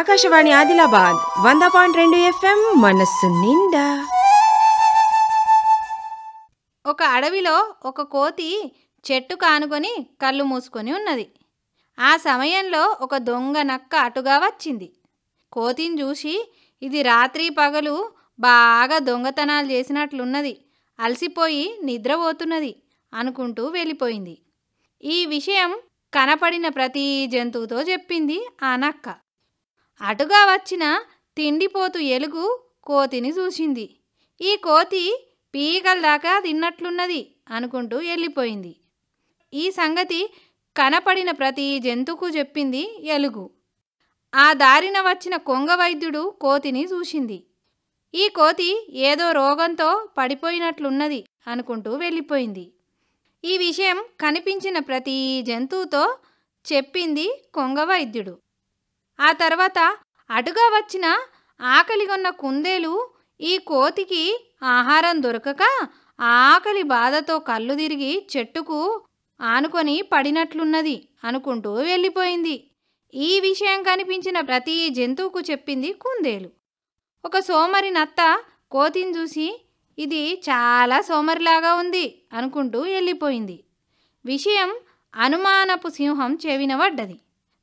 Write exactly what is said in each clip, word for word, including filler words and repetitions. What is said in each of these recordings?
ఆకాశవాణి ఆదిలాబాద్ వంద పాయింట్ రెండు ఎఫ్ఎం మనసు నిండా. ఒక అడవిలో ఒక కోతి చెట్టు కానుకొని కళ్ళు మూసుకొని ఉన్నది. ఆ సమయంలో ఒక దొంగ నక్క అటుగా వచ్చింది. కోతిని చూసి, ఇది రాత్రి పగలు బాగా దొంగతనాలు చేసినట్లున్నది, అలసిపోయి నిద్రపోతున్నది అనుకుంటూ వెళ్ళిపోయింది. ఈ విషయం కనపడిన ప్రతి జంతువుతో చెప్పింది ఆ నక్క. అటుగా వచ్చిన తిండిపోతు ఎలుగు కోతిని చూసింది. ఈ కోతి పీకల దాకా తిన్నట్లున్నది అనుకుంటూ వెళ్ళిపోయింది. ఈ సంగతి కనపడిన ప్రతి జంతువుకు చెప్పింది ఎలుగు. ఆ దారిన వచ్చిన కొంగ వైద్యుడు కోతిని చూసింది. ఈ కోతి ఏదో రోగంతో పడిపోయినట్లున్నది అనుకుంటూ వెళ్ళిపోయింది. ఈ విషయం కనిపించిన ప్రతి జంతువుతో చెప్పింది కొంగ వైద్యుడు. ఆ తర్వాత అటుగా వచ్చిన ఆకలిగొన్న కుందేలు ఈ కోతికి ఆహారం దొరకక ఆకలి బాధతో కళ్ళు తిరిగి చెట్టుకు ఆనుకొని పడినట్లున్నది అనుకుంటూ వెళ్ళిపోయింది. ఈ విషయం కనిపించిన ప్రతి జంతువుకు చెప్పింది కుందేలు. ఒక సోమరి నత్త కోతిని చూసి, ఇది చాలా సోమరిలాగా ఉంది అనుకుంటూ వెళ్ళిపోయింది. విషయం అనుమానపు సింహం చెవినబడ్డది.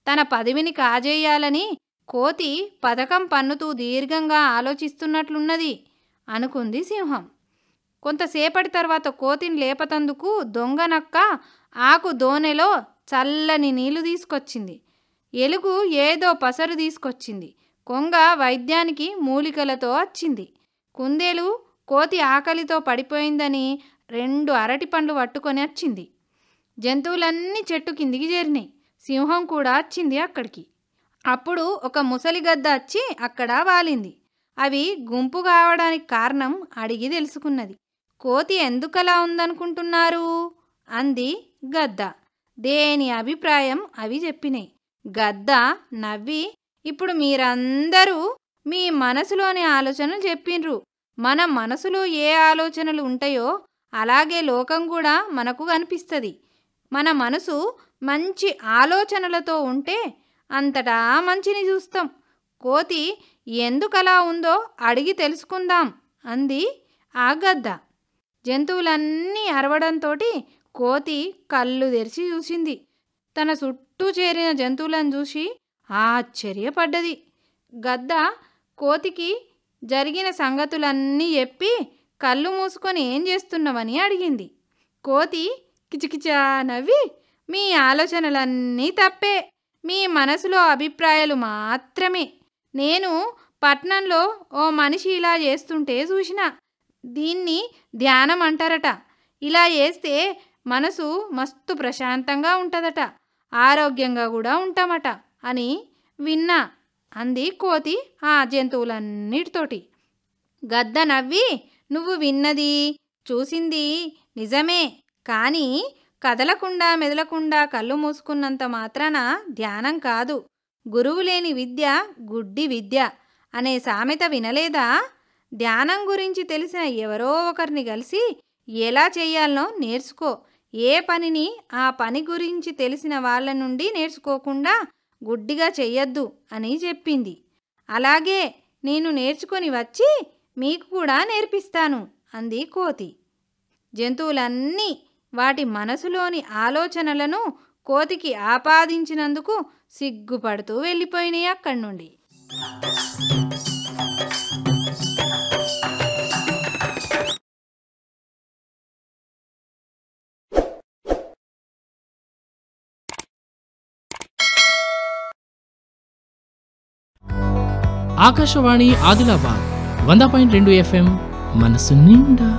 తన పదవిని కాజేయాలని కోతి పథకం పన్నుతూ దీర్ఘంగా ఆలోచిస్తున్నట్లున్నది అనుకుంది సింహం. కొంతసేపటి తర్వాత కోతిని లేపతందుకు దొంగ నక్క ఆకు దోనెలో చల్లని నీళ్లు తీసుకొచ్చింది. ఎలుగు ఏదో పసరు తీసుకొచ్చింది. కొంగ వైద్యానికి మూలికలతో వచ్చింది. కుందేలు కోతి ఆకలితో పడిపోయిందని రెండు అరటి పండ్లు పట్టుకొని వచ్చింది. జంతువులన్నీ చెట్టు కిందికి చేరినాయి. సింహం కూడా వచ్చింది అక్కడికి. అప్పుడు ఒక ముసలిగద్ద వచ్చి అక్కడ వాలింది. అవి గుంపు కావడానికి కారణం అడిగి తెలుసుకున్నది. కోతి ఎందుకలా ఉందనుకుంటున్నారు అంది గద్ద. దేని అభిప్రాయం అవి చెప్పినాయి. గద్ద నవ్వి, ఇప్పుడు మీరందరూ మీ మనసులోని ఆలోచనలు చెప్పినరు. మన మనసులో ఏ ఆలోచనలు ఉంటాయో అలాగే లోకం కూడా మనకు కనిపిస్తుంది. మన మనసు మంచి ఆలోచనలతో ఉంటే అంతటా మంచిని చూస్తాం. కోతి ఎందుకలా ఉందో అడిగి తెలుసుకుందాం అంది ఆ గద్ద. జంతువులన్నీ అరవడంతో కోతి కళ్ళు తెరిచి చూసింది. తన చుట్టూ చేరిన జంతువులను చూసి ఆశ్చర్యపడ్డది. గద్ద కోతికి జరిగిన సంగతులన్నీ చెప్పి, కళ్ళు మూసుకొని ఏం చేస్తున్నావని అడిగింది. కోతి కిచకిచా నవ్వి, మీ ఆలోచనలన్నీ తప్పే, మీ మనసులో అభిప్రాయాలు మాత్రమే. నేను పట్నంలో ఓ మనిషి ఇలా చేస్తుంటే చూసిన. దీన్ని ధ్యానం అంటారట. ఇలా చేస్తే మనసు మస్తు ప్రశాంతంగా ఉంటుందట, ఆరోగ్యంగా కూడా ఉంటామట అని విన్నా అంది కోతి ఆ జంతువులన్నిటితోటి. గద్ద నవ్వి, నువ్వు విన్నది చూసింది నిజమే, కానీ కదలకుండా మెదలకుండా కళ్ళు మూసుకున్నంత మాత్రాన ధ్యానం కాదు. గురువు లేని విద్య గుడ్డి విద్య అనే సామెత వినలేదా? ధ్యానం గురించి తెలిసిన ఎవరో ఒకరిని కలిసి ఎలా చేయాలనో నేర్చుకో. ఏ పనిని ఆ పని గురించి తెలిసిన వాళ్ళ నుండి నేర్చుకోకుండా గుడ్డిగా చెయ్యొద్దు అని చెప్పింది. అలాగే నేను నేర్చుకొని వచ్చి మీకు కూడా నేర్పిస్తాను అంది కోతి. జంతువులన్నీ వాటి మనసులోని ఆలోచనలను కోతికి ఆపాదించినందుకు సిగ్గుపడుతూ వెళ్ళిపోయినాయి అక్కడి నుండి. ఆకాశవాణి ఆదిలాబాద్ వంద పాయింట్ రెండు ఎఫ్ఎం మనసు నిండా.